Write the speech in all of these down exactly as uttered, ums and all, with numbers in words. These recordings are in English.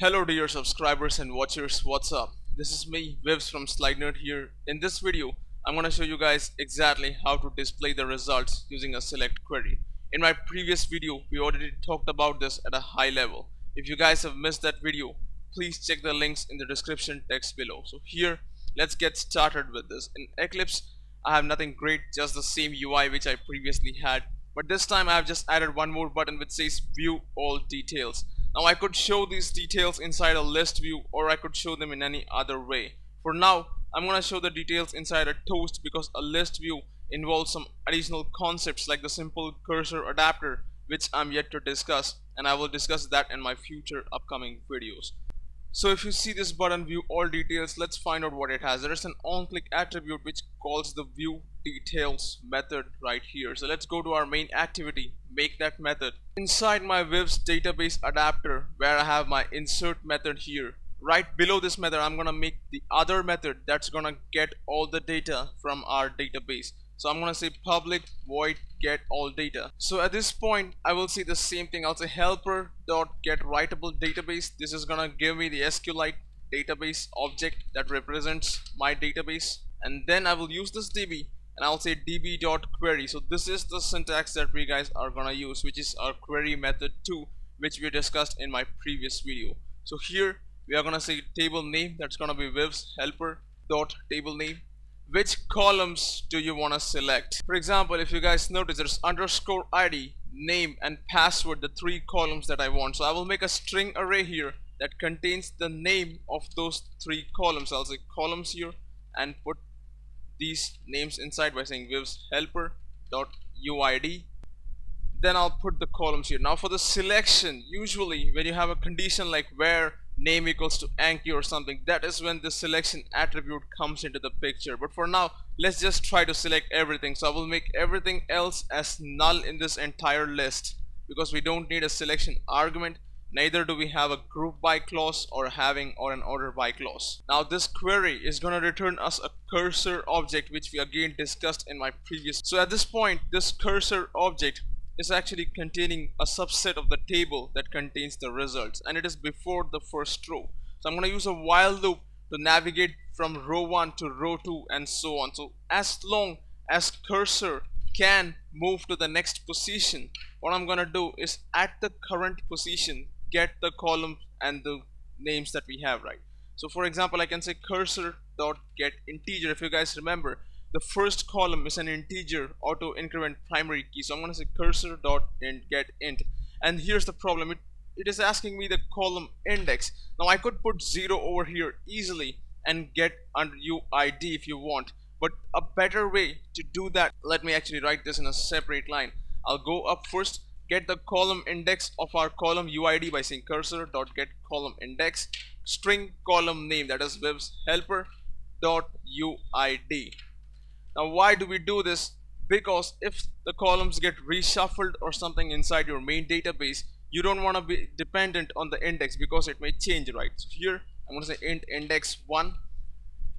Hello dear subscribers and watchers, what's up? This is me, vivz from SlideNerd here. In this video, I'm going to show you guys exactly how to display the results using a select query. In my previous video, we already talked about this at a high level. If you guys have missed that video, please check the links in the description text below. So here, let's get started with this. In Eclipse, I have nothing great, just the same U I which I previously had. But this time, I have just added one more button which says View All Details. Now I could show these details inside a list view, or I could show them in any other way. For now, I'm gonna show the details inside a toast because a list view involves some additional concepts like the simple cursor adapter, which I'm yet to discuss, and I will discuss that in my future upcoming videos. So if you see this button View All Details, let's find out what it has. There is an on-click attribute which calls the view details method right here. So let's go to our main activity, make that method. Inside my vivz database adapter, where I have my insert method here, right below this method I'm gonna make the other method that's gonna get all the data from our database. So I'm gonna say public void get all data. So at this point I will see the same thing. I'll say helper dot get writable database. This is gonna give me the SQLite database object that represents my database, and then I will use this D B and I'll say db.query. So this is the syntax that we guys are gonna use, which is our query method two, which we discussed in my previous video. So here we are gonna say table name, that's gonna be vivz helper dot table name. Which columns do you wanna select? For example, if you guys notice, there's underscore I D, name and password, the three columns that I want. So I will make a string array here that contains the name of those three columns. I'll say columns here and put these names inside by saying vivz helper dot uid. Then I'll put the columns here. Now for the selection, usually when you have a condition like where name equals to Anki or something, that is when the selection attribute comes into the picture. But for now, let's just try to select everything. So I will make everything else as null in this entire list because we don't need a selection argument. Neither do we have a group by clause or having or an order by clause. Now this query is going to return us a cursor object, which we again discussed in my previous. So at this point, this cursor object is actually containing a subset of the table that contains the results, and it is before the first row. So I'm going to use a while loop to navigate from row one to row two and so on. So as long as cursor can move to the next position, what I'm going to do is at the current position get the column and the names that we have, right? So for example, I can say cursor dot get integer. If you guys remember, the first column is an integer auto increment primary key. So I'm gonna say cursor dot int get int, and here's the problem, it, it is asking me the column index. Now I could put zero over here easily and get under uid if you want, but a better way to do that, let me actually write this in a separate line. I'll go up first, get the column index of our column uid by saying cursor dot get column index, string column name, that is vivz helper dot uid. Now why do we do this? Because if the columns get reshuffled or something inside your main database, you don't want to be dependent on the index because it may change, right? So here I'm going to say int index one.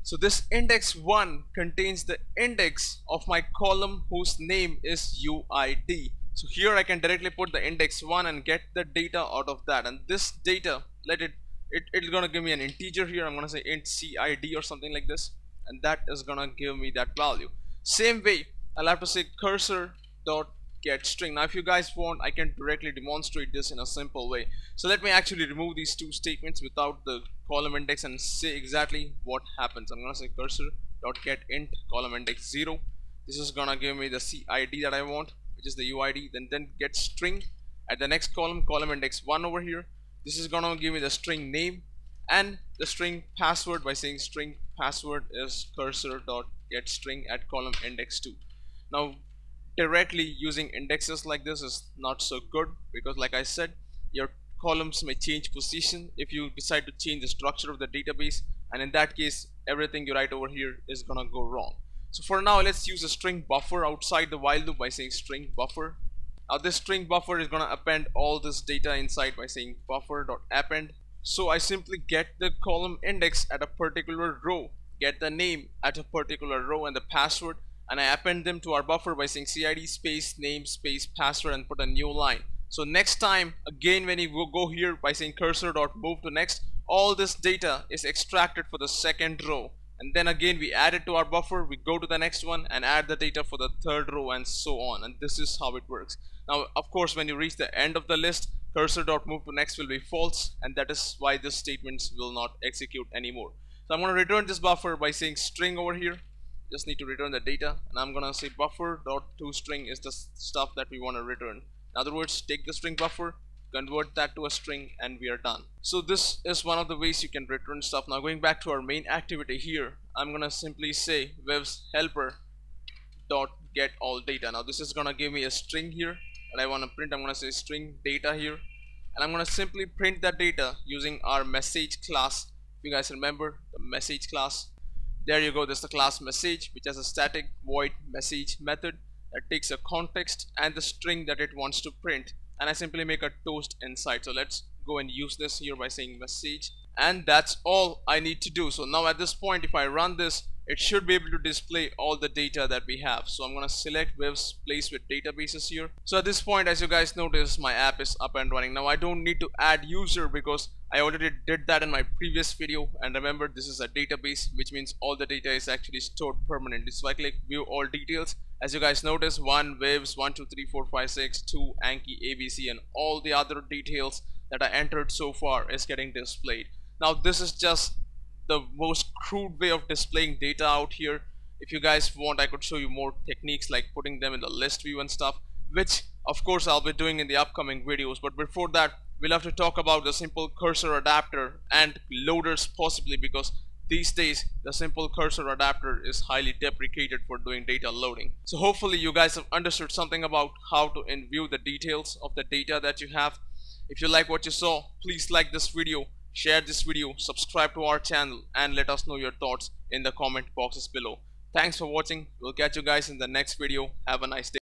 So this index one contains the index of my column whose name is uid. So here I can directly put the index one and get the data out of that, and this data, let it, it it's gonna give me an integer here. I'm gonna say int cid or something like this, and that is gonna give me that value. Same way I'll have to say cursor dot get string. Now if you guys want, I can directly demonstrate this in a simple way. So let me actually remove these two statements without the column index and say exactly what happens. I'm gonna say cursor dot get int column index zero. This is gonna give me the cid that I want, which is the uid, then then get string at the next column, column index one over here. This is gonna give me the string name and the string password by saying string password is cursor dot get string at column index two. Now directly using indexes like this is not so good because, like I said, your columns may change position if you decide to change the structure of the database, and in that case everything you write over here is gonna go wrong. So for now, let's use a string buffer outside the while loop by saying string buffer. Now this string buffer is gonna append all this data inside by saying buffer.append. So I simply get the column index at a particular row, get the name at a particular row and the password, and I append them to our buffer by saying cid space name space password and put a new line. So next time, again, when you go here by saying cursor.move to next, all this data is extracted for the second row, and then again we add it to our buffer, we go to the next one and add the data for the third row, and so on. And this is how it works. Now of course, when you reach the end of the list, cursor.move to next will be false, and that is why this statement will not execute anymore. So I'm going to return this buffer by saying string over here. Just need to return the data, and I'm going to say buffer.toString is the stuff that we want to return. In other words, take the string buffer, convert that to a string, and we are done. So this is one of the ways you can return stuff. Now going back to our main activity here, I'm gonna simply say vivz helper dot get all data. Now this is gonna give me a string here that I want to print. I'm gonna say string data here, and I'm gonna simply print that data using our message class. If you guys remember the message class, there you go, this is the class message, which has a static void message method that takes a context and the string that it wants to print, and I simply make a toast inside. So let's go and use this here by saying message, and that's all I need to do. So now at this point, if I run this, it should be able to display all the data that we have. So I'm gonna select vivz place with databases here. So at this point, as you guys notice, my app is up and running. Now I don't need to add user because I already did that in my previous video, and remember, this is a database, which means all the data is actually stored permanently. So I click view all details. As you guys notice, one vivz, one, two, three, four, five, six, two, Anki, A B C, and all the other details that I entered so far is getting displayed. Now this is just the most crude way of displaying data out here. If you guys want, I could show you more techniques like putting them in the list view and stuff, which of course I'll be doing in the upcoming videos. But before that, we'll have to talk about the simple cursor adapter and loaders possibly, because these days the simple cursor adapter is highly deprecated for doing data loading. So hopefully you guys have understood something about how to view the details of the data that you have. If you like what you saw, please like this video, share this video, subscribe to our channel, and let us know your thoughts in the comment boxes below. Thanks for watching. We'll catch you guys in the next video. Have a nice day.